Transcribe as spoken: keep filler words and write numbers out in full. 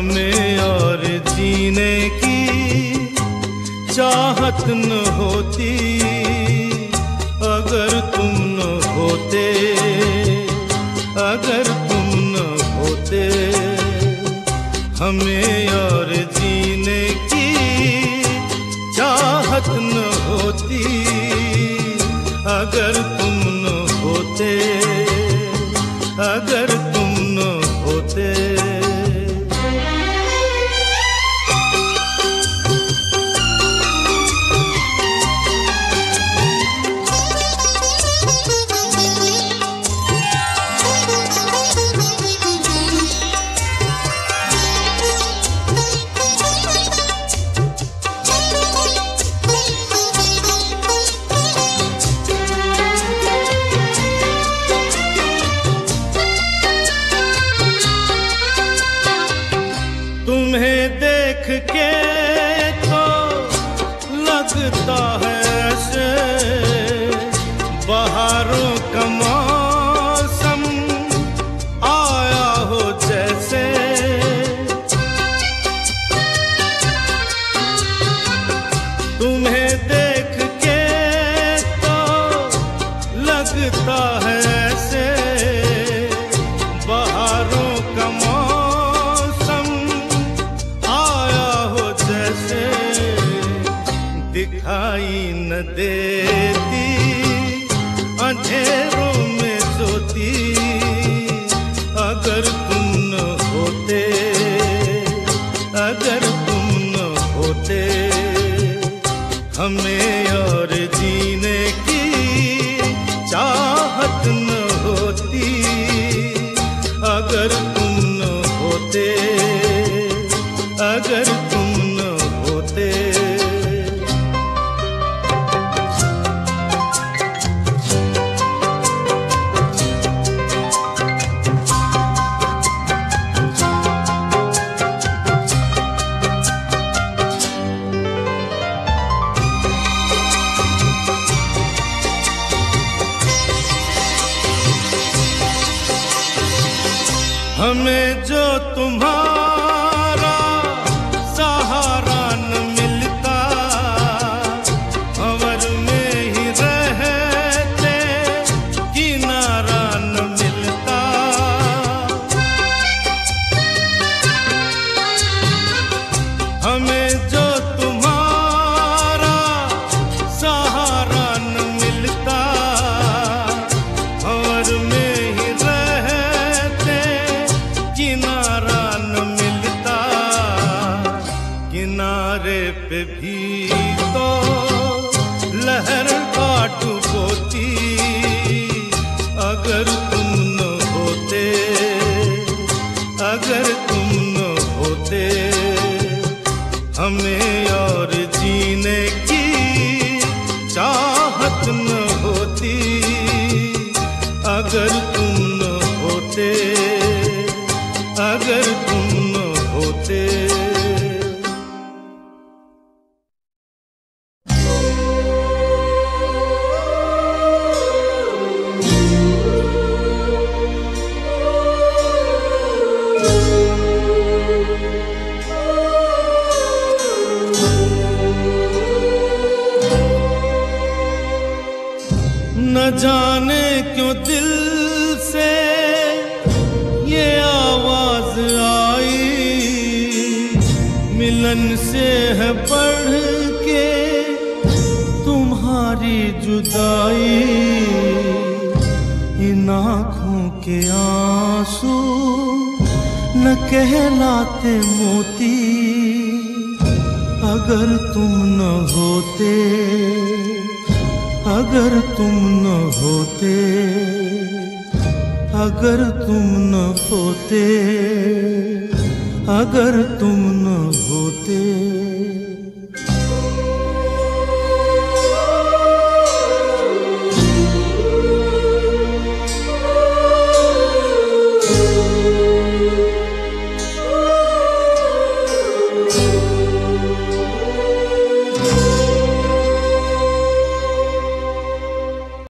हमें और जीने की चाहत न होती। अगर तुम न होते, अगर तुम न होते, हमें और जीने की चाहत न होती। अगर तुम न होते, अगर तुम न होते। के तो लगता है ऐसे बहारों का मौसम आया हो जैसे। तुम्हें देख के तो लगता है ऐसे बहारों का मौसम दिखाई न देती अंधेरों में सोती। अगर तुम न होते, अगर तुम न होते, हमें और जीने की चाहत न होती। अगर तुम न होते, अगर तुम न होते। हमें जो तुम्हारा सहारा न मिलता, भंवर में ही रहते किनारा न मिलता। हमें जो तुम्हारा सहारा न मिलता, भंवर में किनारा न मिलता। किनारे पे भी तो लहर का डूबोती। अगर तुम न होते, अगर तुम न होते, हमें और जीने की चाहत न होती। अगर तुम न होते, अगर तुम न होते। न जाने क्यों दिल से ये आवाज आई, मिलन से है बढ़ के तुम्हारी जुदाई। इन आँखों के आंसू न कहलाते मोती। अगर तुम न होते, अगर तुम न होते, अगर तुम न होते, अगर तुम न होते।